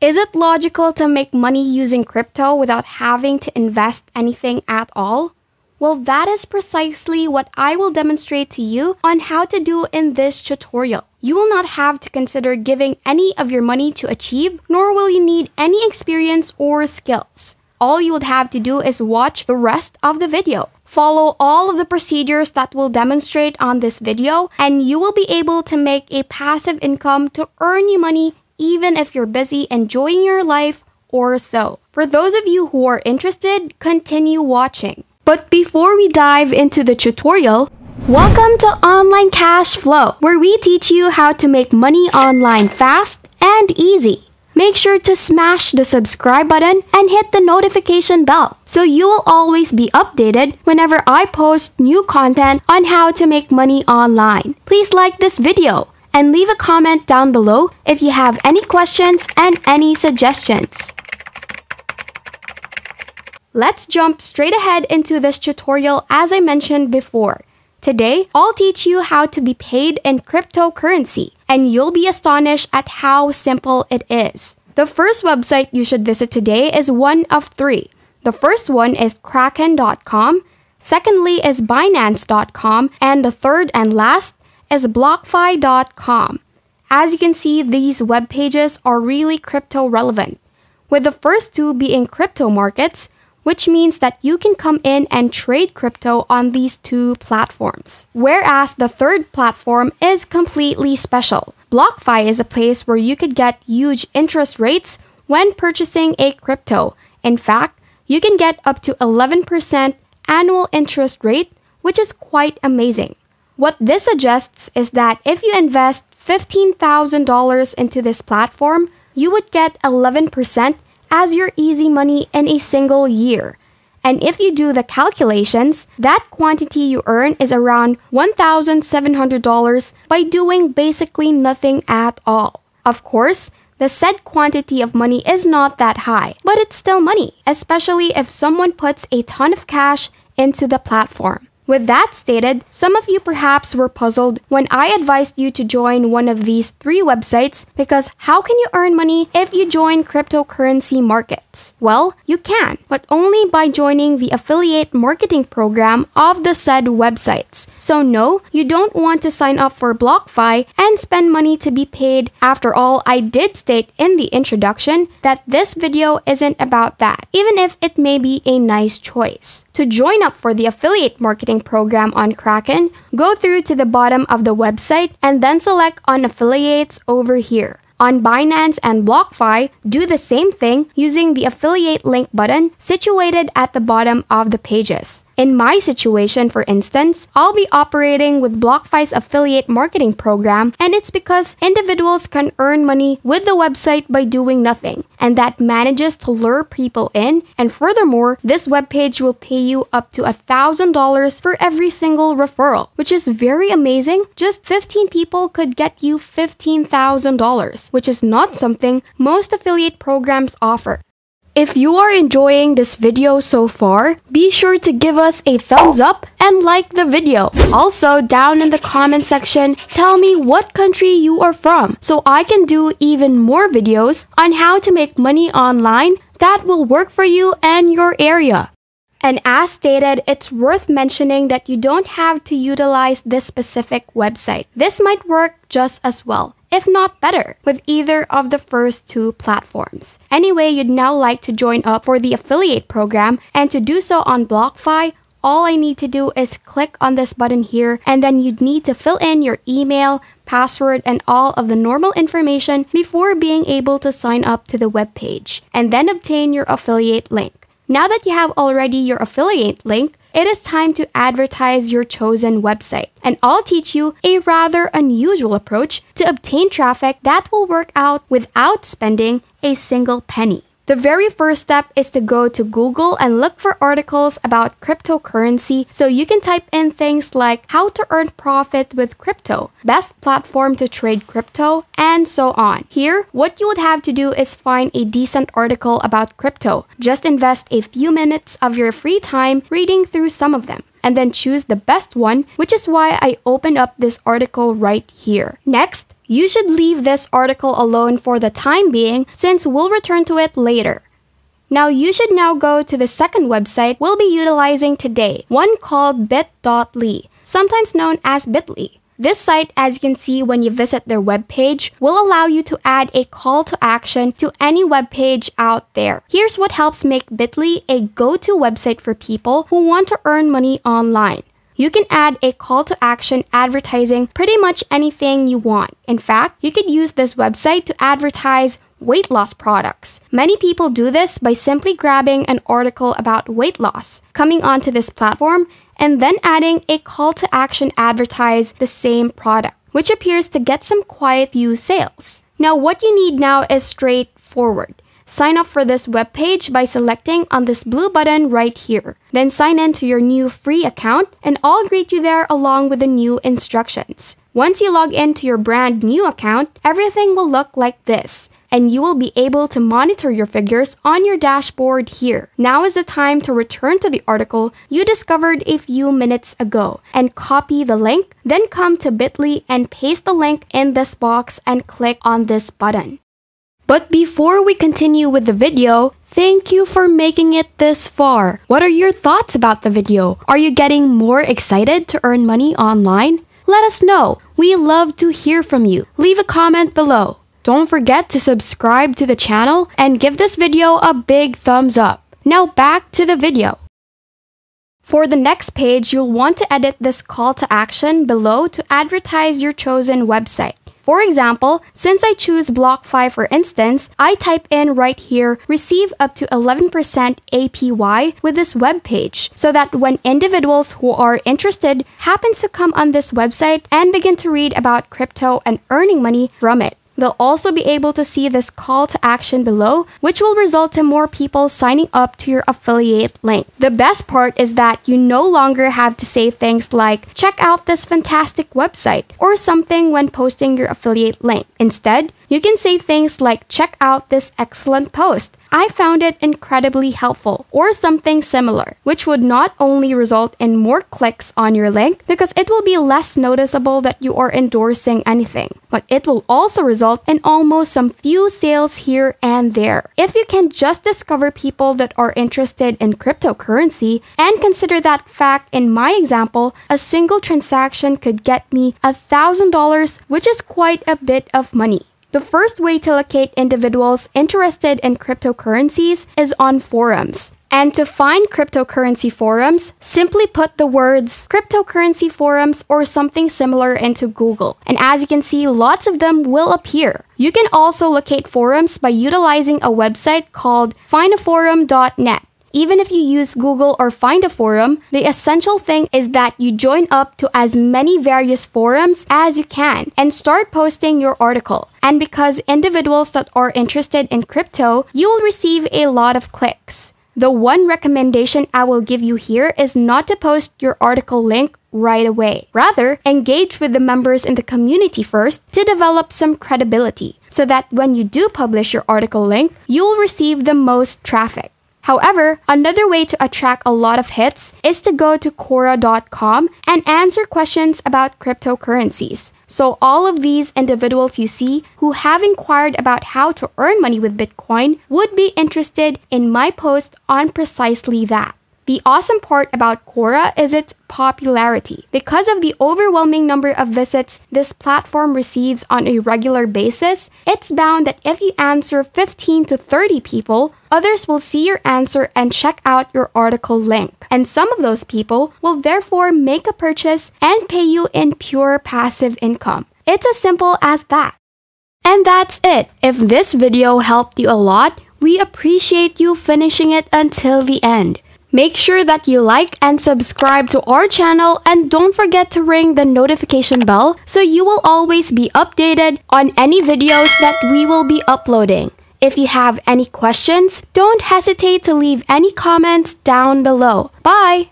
Is it logical to make money using crypto without having to invest anything at all? Well, that is precisely what I will demonstrate to you on how to do in this tutorial. You will not have to consider giving any of your money to achieve, nor will you need any experience or skills. All you would have to do is watch the rest of the video. Follow all of the procedures that we'll demonstrate on this video, and you will be able to make a passive income to earn you money even if you're busy enjoying your life or so. For those of you who are interested, continue watching. But before we dive into the tutorial, welcome to Online Cash Flow, where we teach you how to make money online fast and easy. Make sure to smash the subscribe button and hit the notification bell so you will always be updated whenever I post new content on how to make money online. Please like this video and leave a comment down below if you have any questions and any suggestions. Let's jump straight ahead into this tutorial as I mentioned before. Today, I'll teach you how to be paid in cryptocurrency, and you'll be astonished at how simple it is. The first website you should visit today is one of three. The first one is Kraken.com, secondly is Binance.com, and the third and last is BlockFi.com. As you can see, these web pages are really crypto relevant, with the first two being crypto markets, which means that you can come in and trade crypto on these two platforms. Whereas the third platform is completely special. BlockFi is a place where you could get huge interest rates when purchasing a crypto. In fact, you can get up to 11% annual interest rate, which is quite amazing. What this suggests is that if you invest $15,000 into this platform, you would get 11% as your easy money in a single year. And if you do the calculations, that quantity you earn is around $1,700 by doing basically nothing at all. Of course, the said quantity of money is not that high, but it's still money, especially if someone puts a ton of cash into the platform. With that stated, some of you perhaps were puzzled when I advised you to join one of these three websites because how can you earn money if you join cryptocurrency markets? Well, you can, but only by joining the affiliate marketing program of the said websites. So no, you don't want to sign up for BlockFi and spend money to be paid. After all, I did state in the introduction that this video isn't about that, even if it may be a nice choice. To join up for the affiliate marketing program on Kraken, go through to the bottom of the website and then select on affiliates over here. On Binance and BlockFi, do the same thing using the affiliate link button situated at the bottom of the pages. In my situation, for instance, I'll be operating with BlockFi's affiliate marketing program, and it's because individuals can earn money with the website by doing nothing, and that manages to lure people in. And furthermore, this webpage will pay you up to $1,000 for every single referral, which is very amazing. Just 15 people could get you $15,000, which is not something most affiliate programs offer. If you are enjoying this video so far, be sure to give us a thumbs up and like the video. Also, down in the comment section, tell me what country you are from so I can do even more videos on how to make money online that will work for you and your area. And as stated, it's worth mentioning that you don't have to utilize this specific website. This might work just as well, if not better, with either of the first two platforms. Anyway, you'd now like to join up for the affiliate program, and to do so on BlockFi, all I need to do is click on this button here, and then you'd need to fill in your email, password, and all of the normal information before being able to sign up to the webpage, and then obtain your affiliate link. Now that you have already your affiliate link, it is time to advertise your chosen website. And I'll teach you a rather unusual approach to obtain traffic that will work out without spending a single penny. The very first step is to go to Google and look for articles about cryptocurrency, so you can type in things like how to earn profit with crypto, best platform to trade crypto, and so on. Here, what you would have to do is find a decent article about crypto. Just invest a few minutes of your free time reading through some of them. and then choose the best one, which is why I opened up this article right here. Next, you should leave this article alone for the time being since we'll return to it later. Now you should now go to the second website we'll be utilizing today, one called bit.ly, sometimes known as Bitly. This site, as you can see when you visit their webpage, will allow you to add a call to action to any webpage out there. Here's what helps make Bitly a go-to website for people who want to earn money online. You can add a call to action advertising pretty much anything you want. In fact, you could use this website to advertise weight loss products. Many people do this by simply grabbing an article about weight loss, coming onto this platform, and then adding a call to action advertise the same product, which appears to get some quite few sales. Now what you need now is straightforward. Sign up for this webpage by selecting on this blue button right here. Then sign in to your new free account and I'll greet you there along with the new instructions. Once you log into your brand new account, everything will look like this, and you will be able to monitor your figures on your dashboard here. Now is the time to return to the article you discovered a few minutes ago and copy the link, then come to Bitly and paste the link in this box and click on this button. But before we continue with the video, thank you for making it this far. What are your thoughts about the video? Are you getting more excited to earn money online? Let us know. We love to hear from you. Leave a comment below. Don't forget to subscribe to the channel and give this video a big thumbs up. Now back to the video. For the next page, you'll want to edit this call to action below to advertise your chosen website. For example, since I choose BlockFi for instance, I type in right here, receive up to 11% APY with this webpage, so that when individuals who are interested happen to come on this website and begin to read about crypto and earning money from it, they'll also be able to see this call to action below, which will result in more people signing up to your affiliate link. The best part is that you no longer have to say things like, check out this fantastic website or something when posting your affiliate link. Instead, you can say things like, check out this excellent post. I found it incredibly helpful, or something similar, which would not only result in more clicks on your link because it will be less noticeable that you are endorsing anything, but it will also result in almost some few sales here and there. If you can just discover people that are interested in cryptocurrency and consider that fact, in my example, a single transaction could get me $1,000, which is quite a bit of money. The first way to locate individuals interested in cryptocurrencies is on forums. And to find cryptocurrency forums, simply put the words cryptocurrency forums or something similar into Google. And as you can see, lots of them will appear. You can also locate forums by utilizing a website called findaforum.net. Even if you use Google or find a forum, the essential thing is that you join up to as many various forums as you can and start posting your article. And because individuals that are interested in crypto, you will receive a lot of clicks. The one recommendation I will give you here is not to post your article link right away. Rather, engage with the members in the community first to develop some credibility so that when you do publish your article link, you will receive the most traffic. However, another way to attract a lot of hits is to go to Quora.com and answer questions about cryptocurrencies. So all of these individuals you see who have inquired about how to earn money with Bitcoin would be interested in my post on precisely that. The awesome part about Quora is its popularity. Because of the overwhelming number of visits this platform receives on a regular basis, it's bound that if you answer 15 to 30 people, others will see your answer and check out your article link. And some of those people will therefore make a purchase and pay you in pure passive income. It's as simple as that. And that's it. If this video helped you a lot, we appreciate you finishing it until the end. Make sure that you like and subscribe to our channel and don't forget to ring the notification bell so you will always be updated on any videos that we will be uploading. If you have any questions, don't hesitate to leave any comments down below. Bye!